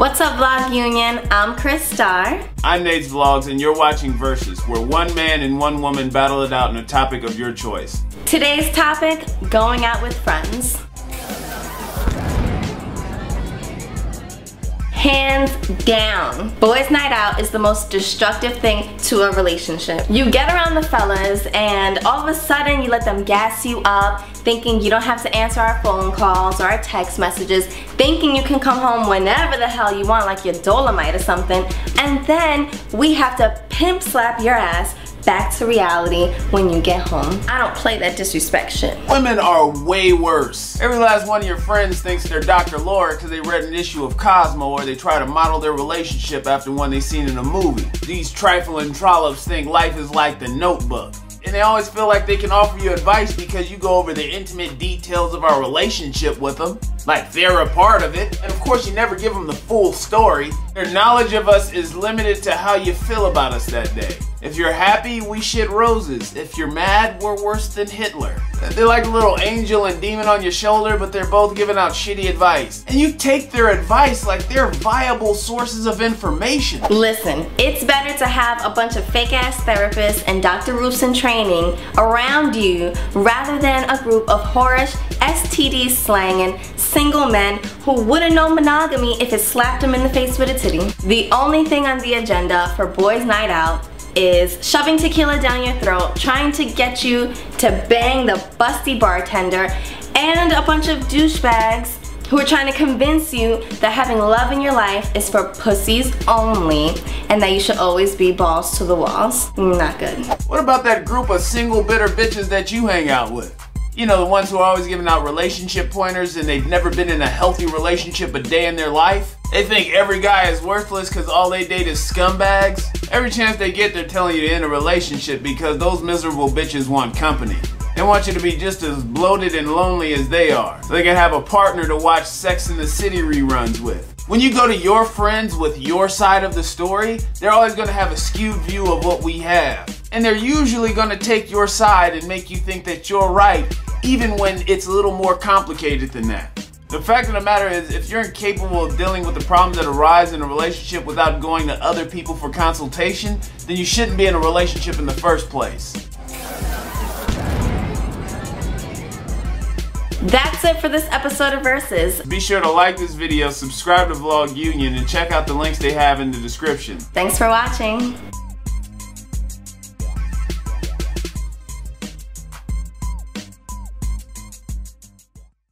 What's up, Vlog Union? I'm Chris Starr. I'm Nate's Vlogs, and you're watching Versus, where one man and one woman battle it out on a topic of your choice. Today's topic, going out with friends. Hands down, boys' night out is the most destructive thing to a relationship. You get around the fellas and all of a sudden you let them gas you up, thinking you don't have to answer our phone calls or our text messages, thinking you can come home whenever the hell you want, like you're Dolomite or something, and then we have to pimp slap your ass back to reality when you get home. I don't play that disrespect shit. Women are way worse. Every last one of your friends thinks they're Dr. Laura because they read an issue of Cosmo, or they try to model their relationship after one they seen in a movie. These trifling trollops think life is like The Notebook. And they always feel like they can offer you advice because you go over the intimate details of our relationship with them, like they're a part of it. And of course you never give them the full story. Their knowledge of us is limited to how you feel about us that day. If you're happy, we shit roses. If you're mad, we're worse than Hitler. They're like a little angel and demon on your shoulder, but they're both giving out shitty advice. And you take their advice like they're viable sources of information. Listen, it's better to have a bunch of fake ass therapists and Dr. Rufus in training around you rather than a group of whorish, STD slanging single men who wouldn't know monogamy if it slapped them in the face with a titty. The only thing on the agenda for boys' night out is shoving tequila down your throat, trying to get you to bang the busty bartender, and a bunch of douchebags who are trying to convince you that having love in your life is for pussies only and that you should always be balls to the walls. Not good. What about that group of single bitter bitches that you hang out with? You know, the ones who are always giving out relationship pointers and they've never been in a healthy relationship a day in their life? They think every guy is worthless because all they date is scumbags. Every chance they get, they're telling you to end a relationship because those miserable bitches want company. They want you to be just as bloated and lonely as they are, so they can have a partner to watch Sex and the City reruns with. When you go to your friends with your side of the story, they're always going to have a skewed view of what we have. And they're usually going to take your side and make you think that you're right, even when it's a little more complicated than that. The fact of the matter is, if you're incapable of dealing with the problems that arise in a relationship without going to other people for consultation, then you shouldn't be in a relationship in the first place. That's it for this episode of Versus. Be sure to like this video, subscribe to Vlog Union, and check out the links they have in the description. Thanks for watching.